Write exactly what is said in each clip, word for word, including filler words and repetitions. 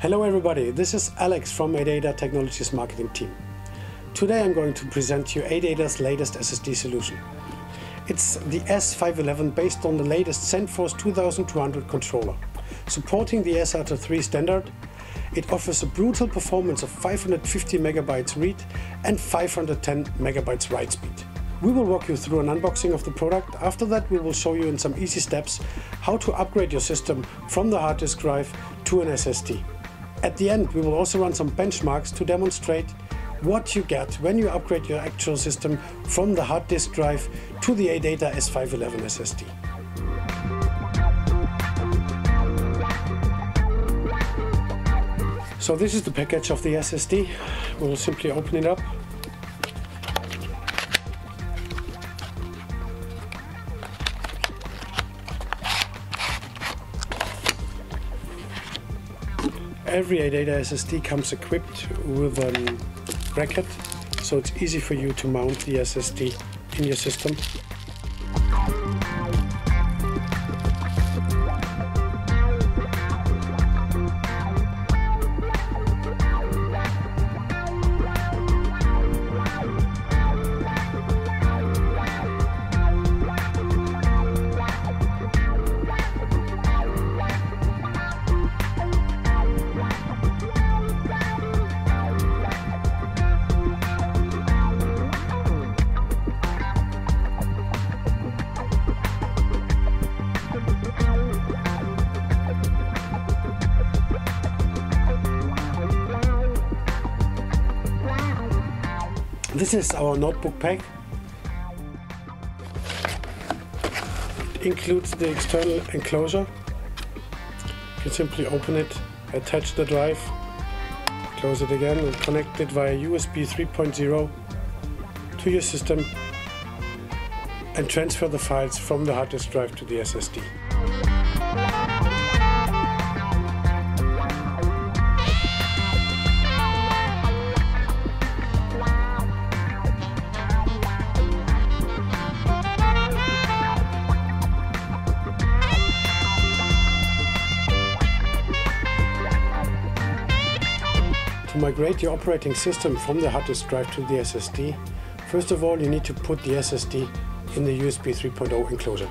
Hello everybody, this is Alex from ADATA Technologies marketing team. Today I'm going to present you ADATA's latest S S D solution. It's the S five eleven based on the latest SandForce twenty-two hundred controller. Supporting the SATA three standard, it offers a brutal performance of five hundred fifty megabytes read and five hundred ten megabytes write speed. We will walk you through an unboxing of the product. After that, we will show you in some easy steps how to upgrade your system from the hard disk drive to an S S D. At the end, we will also run some benchmarks to demonstrate what you get when you upgrade your actual system from the hard disk drive to the ADATA S five eleven S S D. So this is the package of the S S D. We will simply open it up. Every ADATA S S D comes equipped with a bracket, so it's easy for you to mount the S S D in your system. This is our notebook pack. It includes the external enclosure. You can simply open it, attach the drive, close it again, and connect it via U S B three point oh to your system and transfer the files from the hard disk drive to the S S D. To migrate your operating system from the hard disk drive to the S S D, first of all you need to put the S S D in the U S B three point oh enclosure.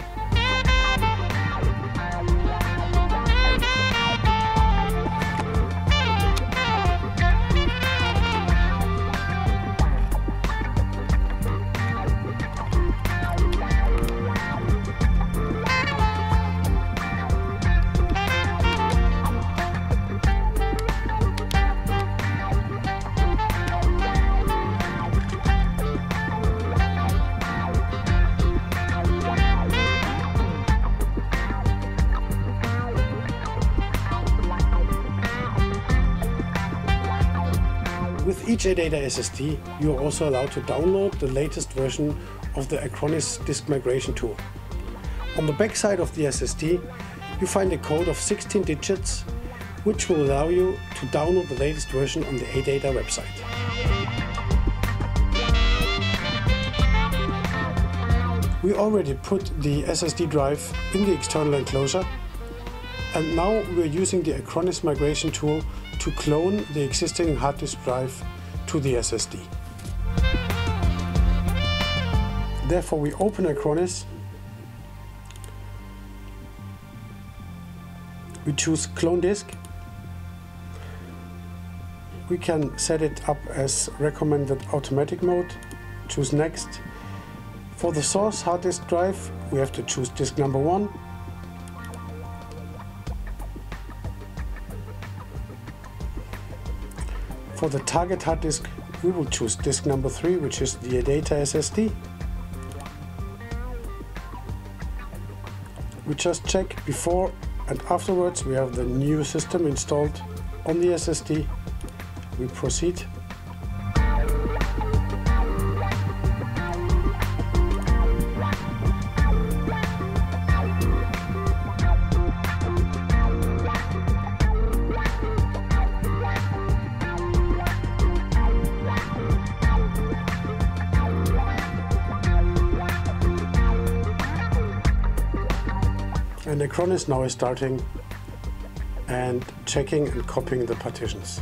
With each ADATA S S D, you are also allowed to download the latest version of the Acronis Disk Migration Tool. On the back side of the S S D, you find a code of sixteen digits, which will allow you to download the latest version on the ADATA website. We already put the S S D drive in the external enclosure, and now we're using the Acronis Migration Tool to clone the existing hard disk drive to the S S D. Therefore, we open Acronis, we choose Clone Disk, we can set it up as recommended automatic mode, choose Next. For the source hard disk drive, we have to choose disk number one. For the target hard disk, we will choose disk number three, which is the ADATA S S D. We just check before and afterwards we have the new system installed on the S S D. We proceed. And Acronis now is starting and checking and copying the partitions.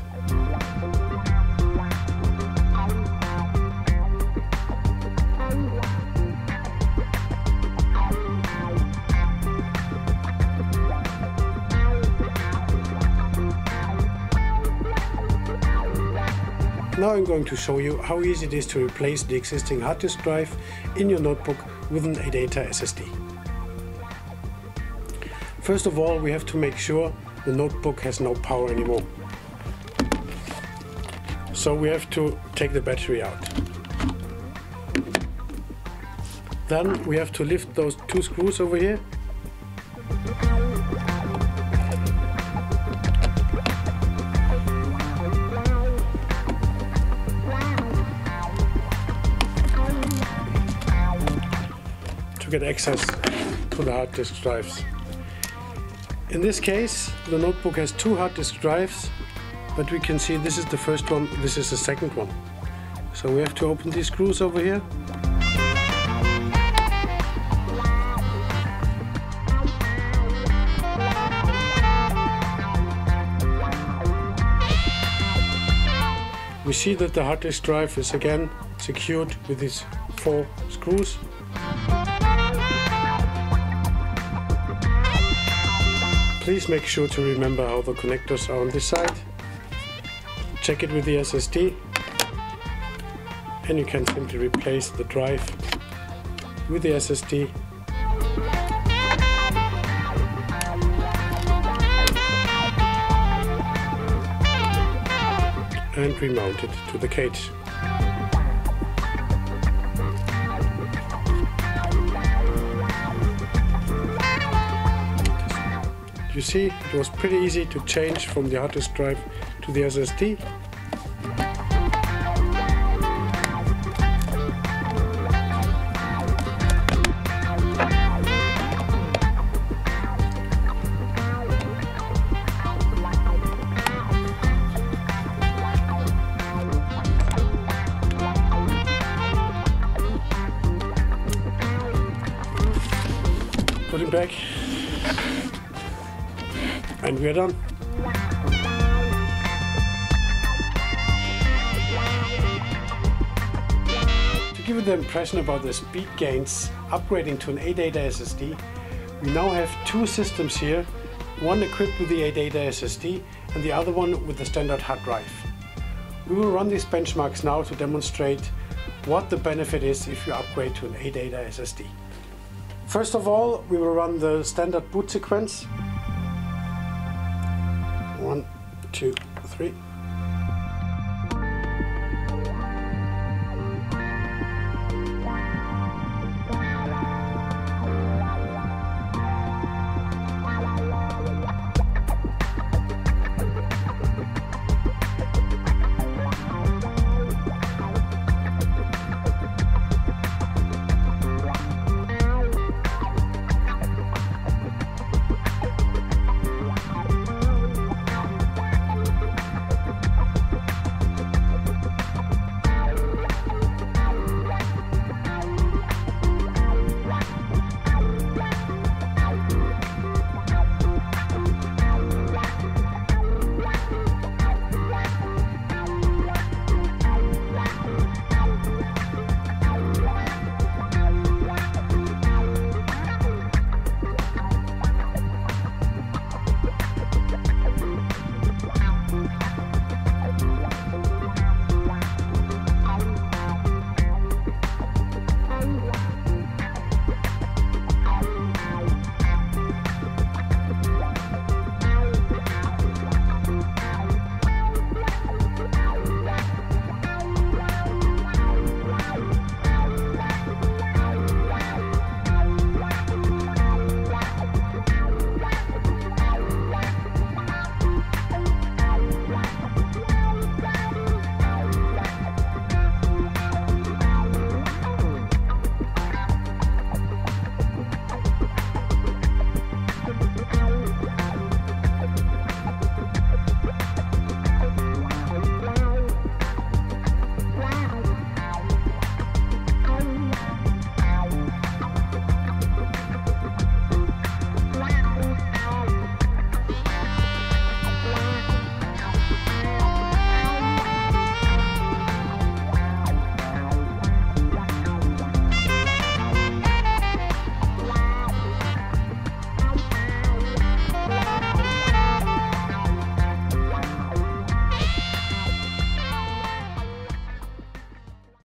Now I'm going to show you how easy it is to replace the existing hard disk drive in your notebook with an ADATA S S D. First of all, we have to make sure the notebook has no power anymore. So we have to take the battery out. Then we have to lift those two screws over here. To get access to the hard disk drives. In this case, the notebook has two hard disk drives, but we can see this is the first one, this is the second one. So we have to open these screws over here. We see that the hard disk drive is again secured with these four screws. Please make sure to remember how the connectors are on this side. Check it with the S S D, and you can simply replace the drive with the S S D. And remount it to the cage. You see, it was pretty easy to change from the hard disk drive to the S S D. Put it back. And we're done. To give you the impression about the speed gains upgrading to an ADATA S S D, we now have two systems here, one equipped with the ADATA S S D and the other one with the standard hard drive. We will run these benchmarks now to demonstrate what the benefit is if you upgrade to an ADATA S S D. First of all, we will run the standard boot sequence. One, two, three.